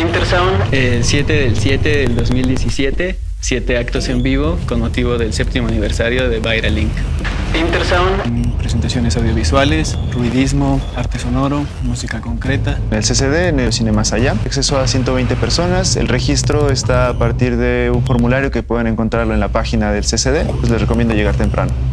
Interzone el 7/7/2017, 7 actos en vivo con motivo del 7º aniversario de Viral Inc. Interzone. Presentaciones audiovisuales, ruidismo, arte sonoro, música concreta. El CCD en el Cine Más Allá. Acceso a 120 personas. El registro está a partir de un formulario que pueden encontrarlo en la página del CCD. Pues les recomiendo llegar temprano.